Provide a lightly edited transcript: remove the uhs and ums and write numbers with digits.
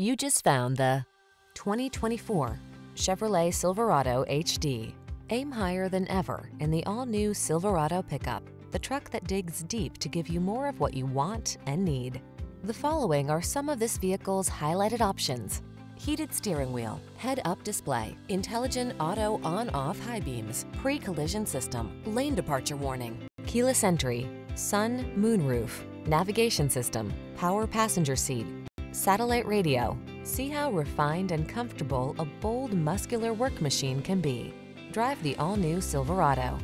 You just found the 2024 Chevrolet Silverado HD. Aim higher than ever in the all-new Silverado pickup, the truck that digs deep to give you more of what you want and need. The following are some of this vehicle's highlighted options: heated steering wheel, head-up display, intelligent auto on-off high beams, pre-collision system, lane departure warning, keyless entry, sun moonroof, navigation system, power passenger seat, satellite radio. See how refined and comfortable a bold, muscular work machine can be. Drive the all-new Silverado.